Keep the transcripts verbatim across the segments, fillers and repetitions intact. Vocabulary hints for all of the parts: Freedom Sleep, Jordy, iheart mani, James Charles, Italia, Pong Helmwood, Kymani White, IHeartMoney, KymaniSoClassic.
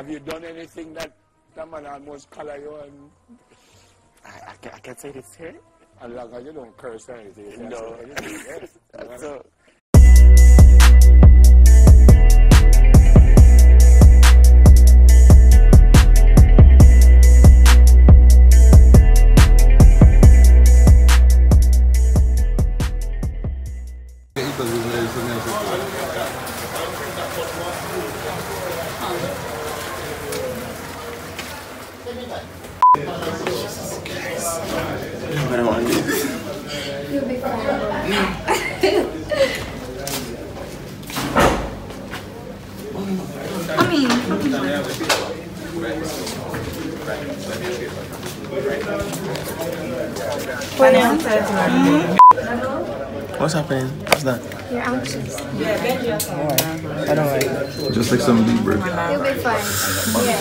Have you done anything that that man almost color you and... I, I, can, I can't say this here. As long as you don't curse or anything. No. Yes. That's so. What's happening? What's that? You're anxious. Yeah, bend yourself. Right. I don't like it. Just like some deep breath. You'll be fine. Yeah.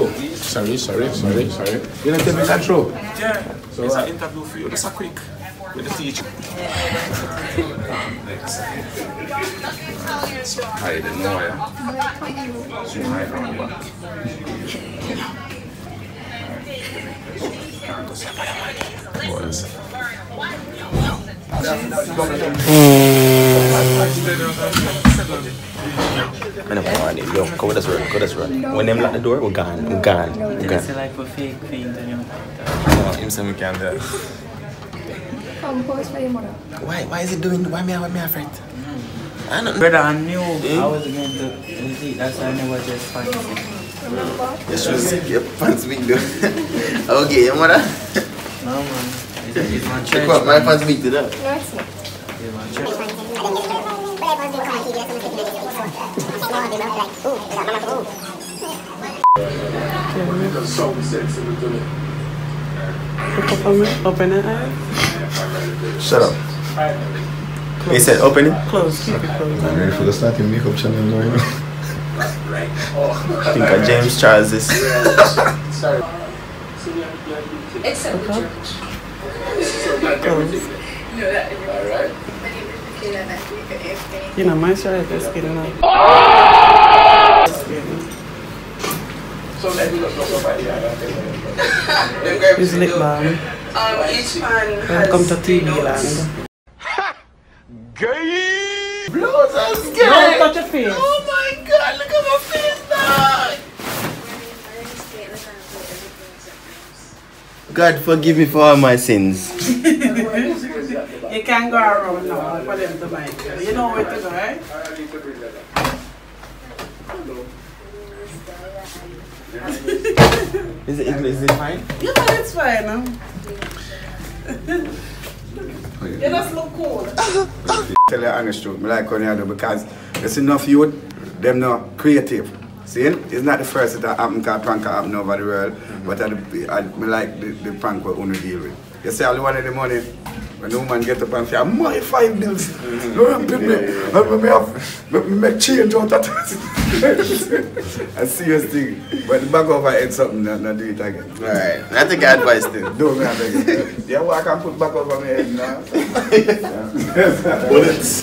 Mm. Sorry, sorry, sorry, sorry. You don't tell me that true. Yeah. So it's an interview for you. Just a quick. With the teacher. Hi, didn't know ya. She's right around the back. I don't want it. Yo, go with us, run, go with us, run. When them lock the door, we're gone, we're gone, we're gone. It's like a fake thing, don't you? No, you say we can't do it. Why, why is it doing, why me, why me afraid? I don't know. Brother, I knew I was going to see, that's why I never just find Yes, was sick. Your pants big though. Okay, your mother? No, man. It's my church. What, my pants big to that? No, it's not. It's my church. Open it. Shut up. He said open it? Close. Keep it closed. I'm ready for the starting makeup channel now. Right. Oh. I think of James Charles is. Sorry. Except the church. Alright. You know, my side is getting up. It's lip balm. Welcome to T V land. Ha! Gay! Blows us gay! Don't touch your face. Oh my! God, look at my face now! God forgive me for all my sins. You can't go around now for them to mind you. You know what to do, right? Is it English? Is it fine? Yeah, it's fine. Huh? You just look cool. Tell you honest truth, I like when you do because there's enough youth. Them not creative. See, it's not the first that happened because prank happened over the world, mm-hmm. But I, I, I like the, the prank we only deal with. You see, all the one in the morning, when the woman get up and say, I'm my five bills. Don't pick me. I make change out of that. A serious thing. But the back of her head something, not, not do it again. Right. I think I advise them. Don't me again. Yeah, well, I can put back over my head now. Bullets.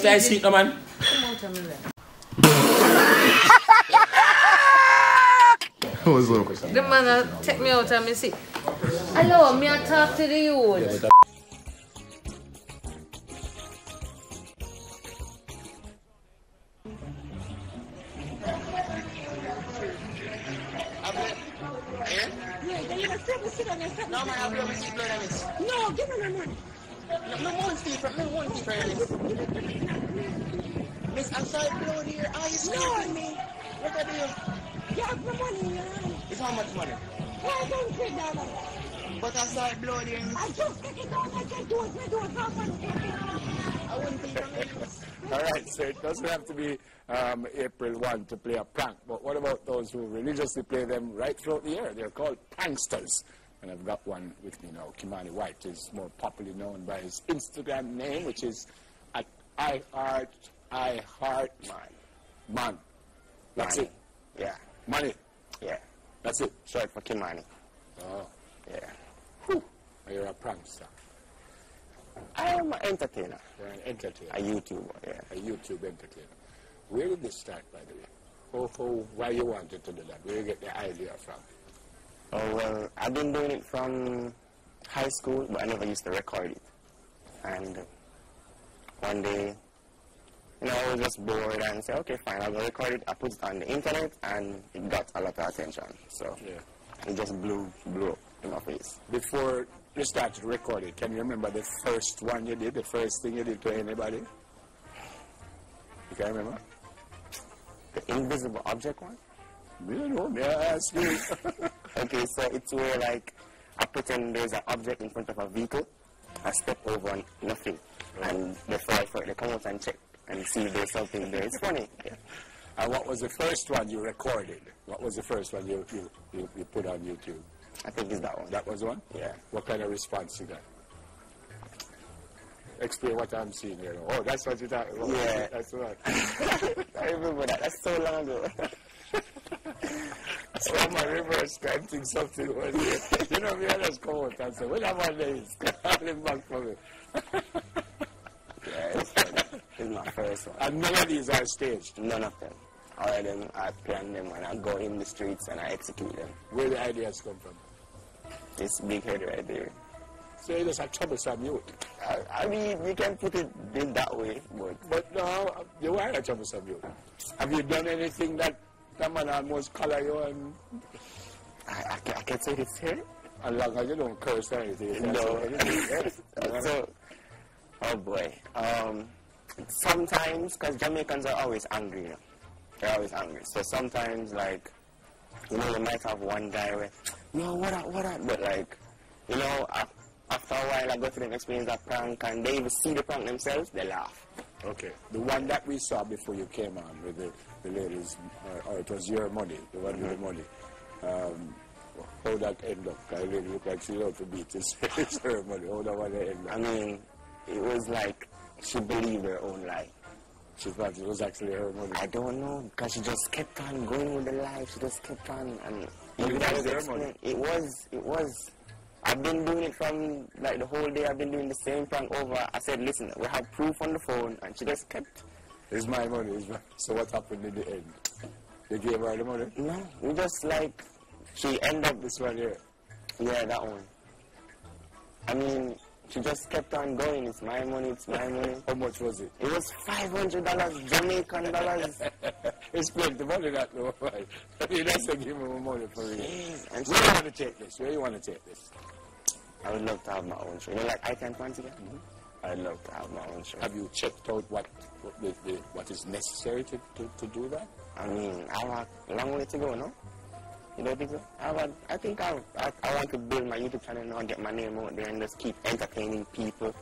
I see no man. What's up? The man take me out and me see. Hello, me I talk to the youth. Yeah, Um, April first to play a prank, but what about those who religiously play them right throughout the year? They're called pranksters. and I've got one with me now. Kymani White is more popularly known by his Instagram name, which is at iHeart, iHeart, Mon. That's money. It. Yeah. Money. Yeah. That's it. Short for Kymani. Oh. Yeah. Whew. You're a prankster. I am an entertainer. You're an entertainer. A YouTuber, yeah. A YouTube entertainer. Where did this start, by the way? Oh, oh, why you wanted to do that? Where did you get the idea from? Oh, well, I've been doing it from high school, but I never used to record it. And one day, you know, I was just bored and said, okay, fine, I'll go record it. I put it on the internet, and it got a lot of attention. So yeah. It just blew, blew up in my face. Before you started recording, can you remember the first one you did, the first thing you did to anybody? You can remember? The invisible object one? You know, may I ask you? Okay, so it's where, like, I pretend there's an object in front of a vehicle, I step over on nothing, right. And before I fight, they come out and check and see if there's something there. It's funny. Yeah. And what was the first one you recorded? What was the first one you, you, you, you put on YouTube? I think it's that one. That was one? Yeah. What kind of response you got? Explain what I'm seeing here. Oh, that's what you're talking about. Yeah. That's what. I remember that. That's so long ago. So I'm a reverse counting something was here. You know, we always come out and say, when am I days? I'll live back from it. Yeah, it's funny. It's my first one. And none of these are staged? None of them. All of them, I plan them and I go in the streets and I execute them. Where the ideas come from? This big head right there. So you just have troublesome youth. I, I mean, you can put it in that way, but... But no, you are a troublesome youth. Have you done anything that that man almost color you and... I, I, can, I can say it's here. As long as you don't curse or anything. No. Anything. So, oh boy. Um, sometimes, because Jamaicans are always angry, you know? They're always angry. So sometimes, like, you know, you might have one guy where, no, what up, what up? But, like, you know, I, after a while, I go to them, experience that prank, and they even see the prank themselves, they laugh. Okay. The one that we saw before you came on with the, the ladies, uh, or it was your money, the one mm-hmm. with the money. Um, how that end up? I really look like she loved to beat this. It's her money. How that one end up? I mean, it was like she believed her own lie. She thought it was actually her money. I don't know, because she just kept on going with the lie. She just kept on. And it was her money. It was, it was. I've been doing it from, like, the whole day. I've been doing the same prank over. I said, listen, we have proof on the phone, and she just kept... It's my money, it's my... So what happened in the end? They gave her the money? No, we just, like, she ended up this one here. Yeah, that one. I mean, she just kept on going. It's my money, it's my money. How much was it? It was five hundred dollars, Jamaican dollars. It's plenty money, that though. You just give him money for real. Where do you want to take this? Where do you want to take this? I would love to have my own show. You know, like I can once again? Mm-hmm. I'd love to have my own show. Have you checked out what what, the, the, what is necessary to, to, to do that? I mean, I have a long way to go, no? You don't think so? I, would, I think I, would, I I want to build my YouTube channel now, get my name out there and just keep entertaining people.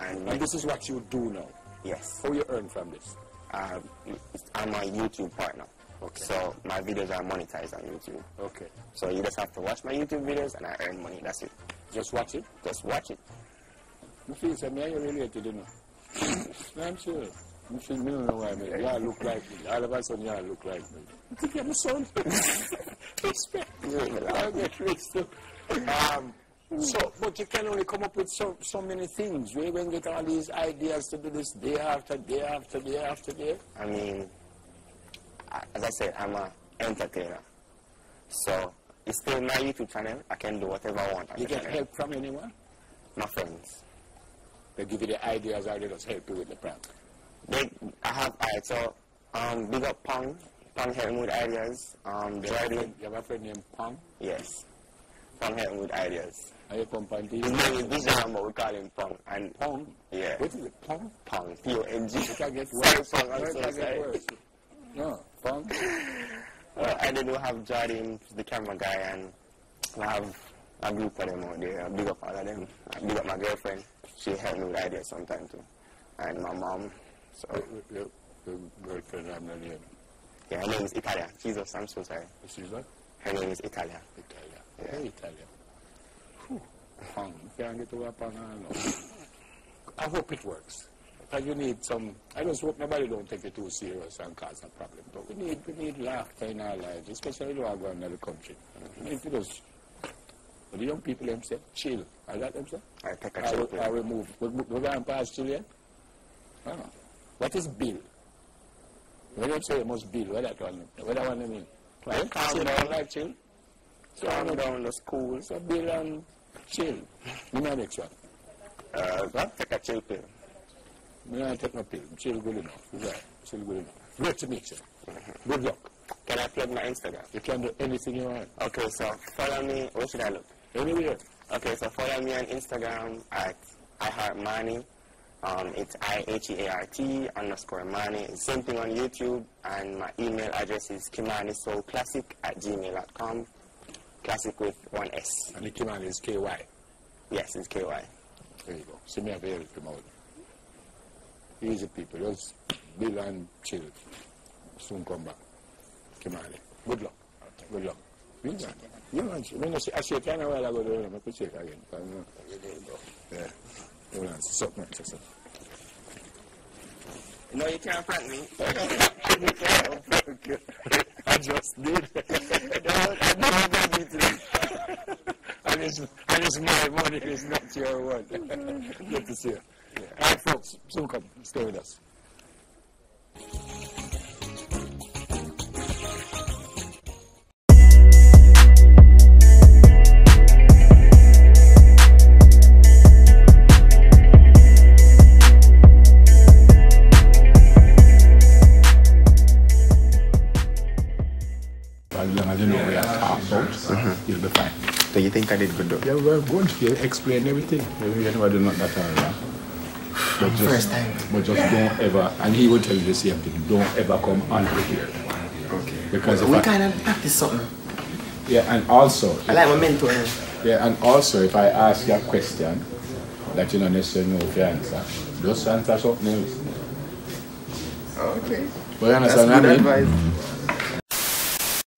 And, and this is what you do now? Yes. How you earn from this? Uh, I'm a YouTube partner. Okay. So my videos are monetized on YouTube. Okay. So you just have to watch my YouTube videos and I earn money, that's it. Just watch it? Just watch it. You feel some you're related, you know? I'm sure. You feel me, don't know why I mean. Y'all look like me. All of a sudden, y'all look like me. You get my son. Respect me. I'll get rich too. Um, so, but you can only come up with so, so many things. We even get all these ideas to do this day after day after day after day. I mean, as I said, I'm an entertainer. So... It's still my YouTube channel. I can do whatever I want. You get channel. Help from anyone? My friends. They give you the ideas or they just help you with the prank? They, I have, alright, so, um, big up Pong, Pong Helmwood Ideas, um, Jordy. You have a friend named Pong? Yes. Pong Helmwood Ideas. Are you from Pong T V? His name is Dijon, but we call him Pong. And Pong? Yeah. What is it? Pong? Pong. P O N G. You can get worse. Sorry, Pong. I'm so sorry. No, Pong? Well, I didn't have Jordy, the camera guy, and I have a group of them out there. I big up all of them. I big up my girlfriend. She helped me with ideas sometimes too. And my mom. So. Your, your girlfriend, I'm not here. Yeah, her name is Italia. Jesus, I'm so sorry. She's what? Her name is Italia. Italia. Yeah. Hey, Italia. Pong. I hope it works. And you need some, I just hope nobody don't take it too serious and cause a problem. But we need, we need laughter in our lives, especially when we go in another country. We need to just, the young people themselves, chill. Are that themselves? I take a chill. I will move. We're going past chill yet? No. What is bill? We don't say it must bill. What that one? What that one mean? Like calm down, like chill. Calm down the school. So bill and chill. You know the next one? Uh, what? Take a chill pill. No, I don't take no pill. Chill good enough. Right. Chill good enough. Great to meet you. Good luck. Can I plug my Instagram? You can do anything you want. Okay, so follow me. Where should I look? Anywhere. Okay, so follow me on Instagram at I Heart Money. Um, it's I H E A R T underscore Money. Same thing on YouTube. And my email address is KymaniSoClassic at gmail dot com. Classic with one S. And the Kymani is K Y? Yes, it's K Y. There you go. See me up here with promote. Easy people. Just build and chill. Soon come back. Kymani. Good luck. Okay. Good luck. You know, you know, you know, I shake hand a while ago, you know, I could shake again. But, you know, yeah. You know, something like that. No, you can't prank me. You can't prank me. I just did. I never done it to and, it's, and it's my money, it's not your one. Good to see you. Yeah. All right, folks, soon come. Stay with us. You'll be fine. So you think I did good though? Yeah, well, good. You explained everything. You know I do not that all right. But just, first time. But just don't ever, and he will tell you the same thing, don't ever come unprepared. Okay. Because if we I, kind of practice something. Yeah, and also. I like my mentor. Yeah, and also if I ask you a question that you don't necessarily know if you answer, just answer something else. Okay. Well, you understand what I mean? That's good advice.